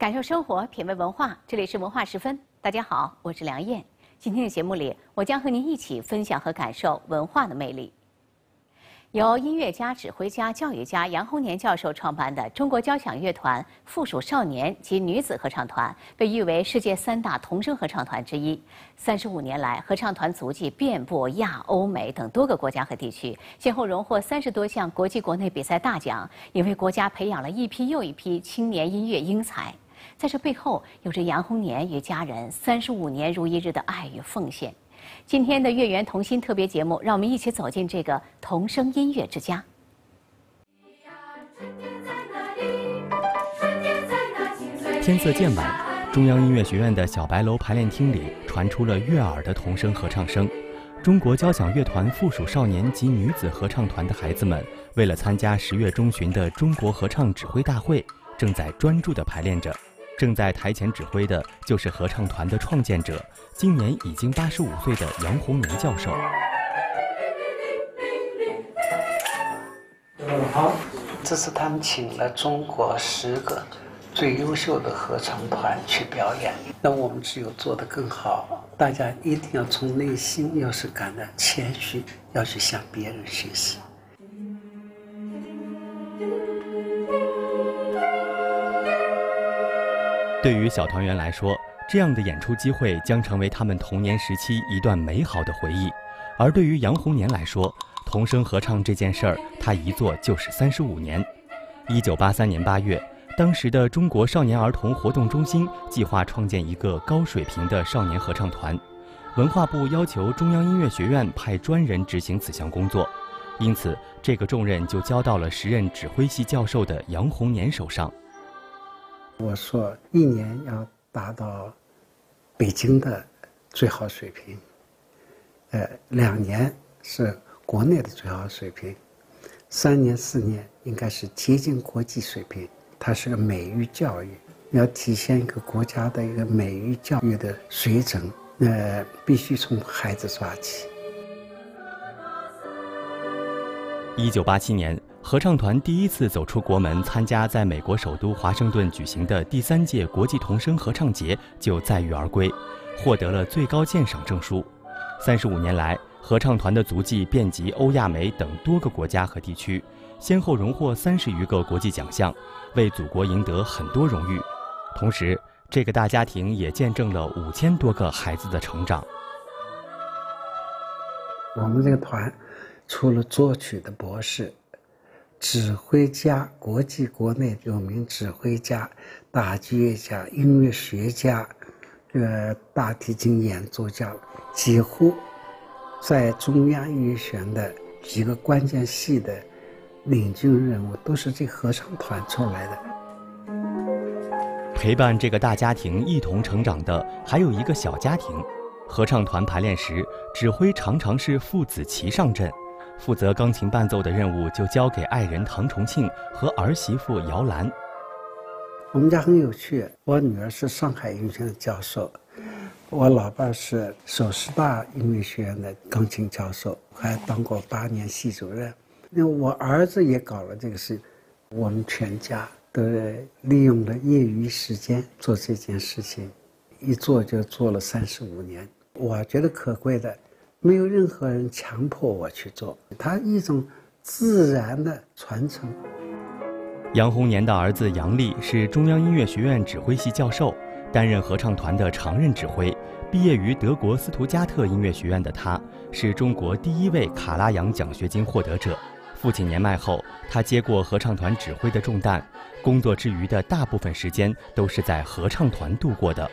感受生活，品味文化，这里是文化十分。大家好，我是梁燕。今天的节目里，我将和您一起分享和感受文化的魅力。由音乐家、指挥家、教育家杨洪年教授创办的中国交响乐团附属少年及女子合唱团，被誉为世界三大童声合唱团之一。35年来，合唱团足迹遍布亚欧美等多个国家和地区，先后荣获30多项国际国内比赛大奖，也为国家培养了一批又一批青年音乐英才。在这背后，有着杨洪年与家人35年如一日的爱与奉献。今天的月圆童心特别节目，让我们一起走进这个童声音乐之家。天色渐晚，中央音乐学院的小白楼排练厅里传出了悦耳的童声合唱声。中国交响乐团附属少年及女子合唱团的孩子们，为了参加10月中旬的中国合唱指挥大会，正在专注地排练着。正在台前指挥的就是合唱团的创建者，今年已经85岁的杨洪年教授。好，这次他们请了中国10个最优秀的合唱团去表演，那我们只有做得更好。大家一定要从内心，要是感到谦虚，要去向别人学习。对于小团员来说，这样的演出机会将成为他们童年时期一段美好的回忆。而对于杨洪年来说，童声合唱这件事儿，他一做就是35年。1983年8月，当时的中国少年儿童活动中心计划创建一个高水平的少年合唱团，文化部要求中央音乐学院派专人执行此项工作，因此这个重任就交到了时任指挥系教授的杨洪年手上。我说一年要达到北京的最好水平，2年是国内的最好水平，3年4年应该是接近国际水平。它是个美育教育，要体现一个国家的一个美育教育的水准，必须从孩子抓起。1987年。合唱团第一次走出国门，参加在美国首都华盛顿举行的第3届国际童声合唱节就载誉而归，获得了最高鉴赏证书。35年来，合唱团的足迹遍及欧亚美等多个国家和地区，先后荣获30余个国际奖项，为祖国赢得很多荣誉。同时，这个大家庭也见证了5000多个孩子的成长。我们这个团，除了作曲的博士、指挥家，国际国内有名指挥家、打击乐家、音乐学家，大提琴演奏家，几乎在中央音乐学院的几个关键系的领军人物都是这合唱团出来的。陪伴这个大家庭一同成长的还有一个小家庭。合唱团排练时，指挥常常是父子齐上阵，负责钢琴伴奏的任务就交给爱人唐重庆和儿媳妇姚兰。我们家很有趣，我女儿是上海音乐学院的教授，我老伴是首师大音乐学院的钢琴教授，还当过8年系主任。那我儿子也搞了这个事，我们全家都利用了业余时间做这件事情，一做就做了35年。我觉得可贵的，没有任何人强迫我去做，它一种自然的传承。杨洪年的儿子杨立是中央音乐学院指挥系教授，担任合唱团的常任指挥。毕业于德国斯图加特音乐学院的他，是中国第1位卡拉扬奖学金获得者。父亲年迈后，他接过合唱团指挥的重担，工作之余的大部分时间都是在合唱团度过的。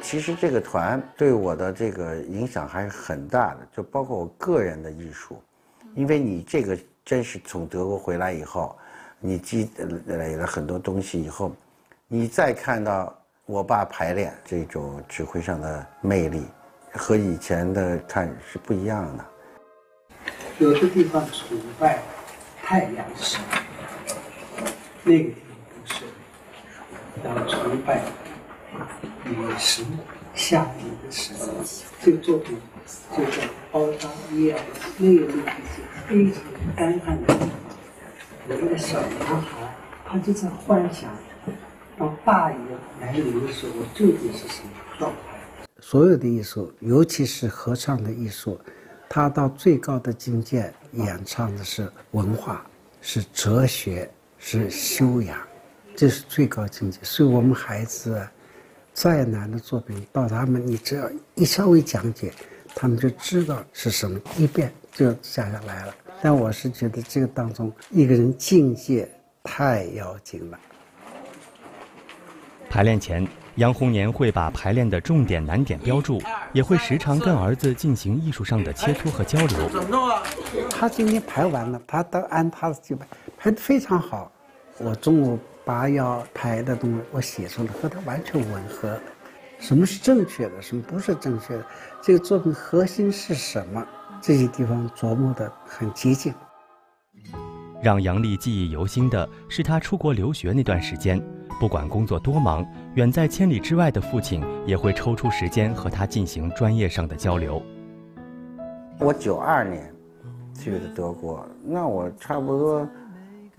其实这个团对我的这个影响还是很大的，就包括我个人的艺术，因为你这个真是从德国回来以后，你积累了很多东西以后，你再看到我爸排练这种指挥上的魅力，和以前的看是不一样的。有的地方崇拜太阳神，那个地方不是，要崇拜女神下雨的时候，这个作品就叫包扎耶，那个地方是非常干旱的地方。有一个小男孩，他就在幻想到大于来临的时候究竟是什么状态？所有的艺术，尤其是合唱的艺术，它到最高的境界，演唱的是文化，是哲学，是修养，这是最高境界。所以我们孩子再难的作品，到他们你只要一稍微讲解，他们就知道是什么，一遍就讲下来了。但我是觉得这个当中，一个人境界太要紧了。排练前，杨洪年会把排练的重点难点标注，也会时常跟儿子进行艺术上的切磋和交流。怎么弄啊？他今天排完了，他都按他的去排，排得非常好。我中午把要排的东西我写出来，和他完全吻合。什么是正确的，什么不是正确的？这个作品核心是什么？这些地方琢磨得很接近。让杨丽记忆犹新的是，他出国留学那段时间，不管工作多忙，远在千里之外的父亲也会抽出时间和他进行专业上的交流。我92年去的德国，那我差不多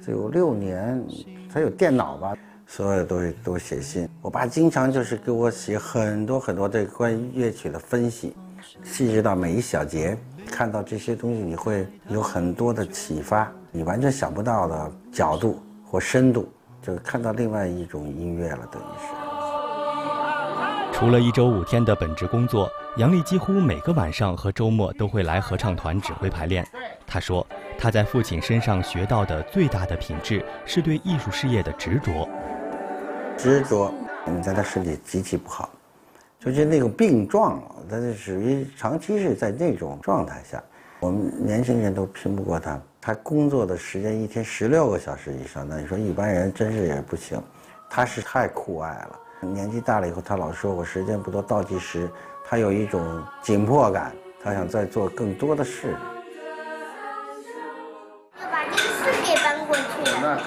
只有6年才有电脑吧，所有的东西都写信。我爸经常就是给我写很多很多对关于乐曲的分析，细致到每一小节。看到这些东西，你会有很多的启发，你完全想不到的角度或深度，就看到另外一种音乐了，等于是。除了1周5天的本职工作，杨丽几乎每个晚上和周末都会来合唱团指挥排练。她说，她在父亲身上学到的最大的品质是对艺术事业的执着。执着，你在他身体极其不好。就是那种病状了，他是属于长期是在那种状态下，我们年轻人都拼不过他。他工作的时间一天16个小时以上，那你说一般人真是也不行。他是太酷爱了。年纪大了以后，他老说我时间不多，倒计时。他有一种紧迫感，他想再做更多的事。要把这4给搬过去了。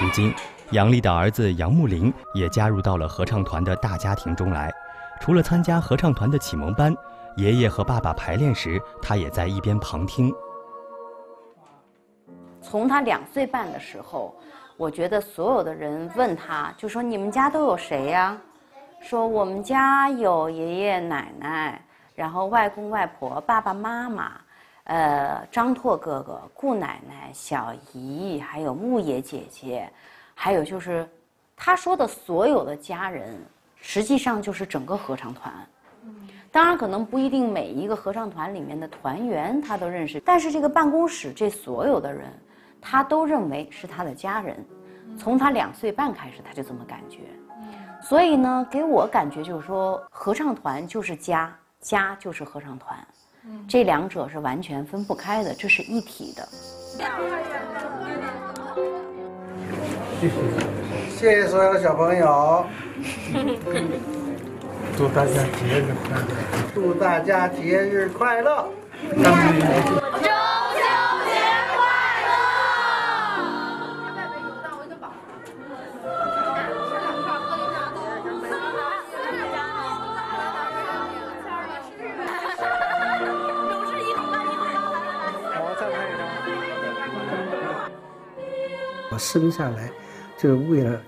如今，杨丽的儿子杨木林也加入到了合唱团的大家庭中来。除了参加合唱团的启蒙班，爷爷和爸爸排练时，他也在一边旁听。从他2岁半的时候，我觉得所有的人问他，就说你们家都有谁呀？说我们家有爷爷奶奶，然后外公外婆、爸爸妈妈，张拓哥哥、顾奶奶、小姨，还有木野姐姐，还有就是他说的所有的家人。实际上就是整个合唱团，当然可能不一定每一个合唱团里面的团员他都认识，但是这个办公室这所有的人，他都认为是他的家人。从他2岁半开始，他就这么感觉。所以呢，给我感觉就是说，合唱团就是家，家就是合唱团，这两者是完全分不开的，这是一体的。谢谢所有小朋友。祝大家节日快乐！祝大家节日快乐！中秋节快乐！我生下来就是为了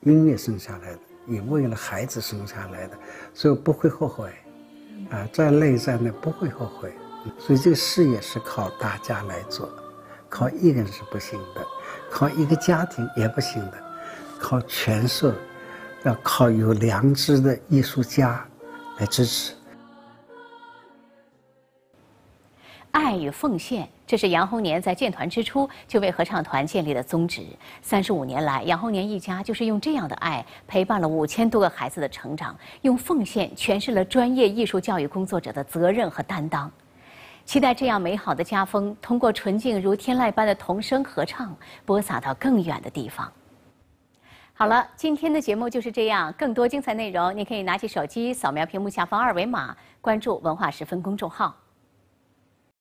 音乐生下来的。也为了孩子生下来的，所以不会后悔，啊，再累再累不会后悔。所以这个事业是靠大家来做，靠一个人是不行的，靠一个家庭也不行的，靠全社，要靠有良知的艺术家来支持。爱与奉献，这是杨洪年在建团之初就为合唱团建立的宗旨。35年来，杨洪年一家就是用这样的爱陪伴了5000多个孩子的成长，用奉献诠释了专业艺术教育工作者的责任和担当。期待这样美好的家风，通过纯净如天籁般的童声合唱，播撒到更远的地方。好了，今天的节目就是这样。更多精彩内容，您可以拿起手机扫描屏幕下方2维码，关注“文化时分”公众号。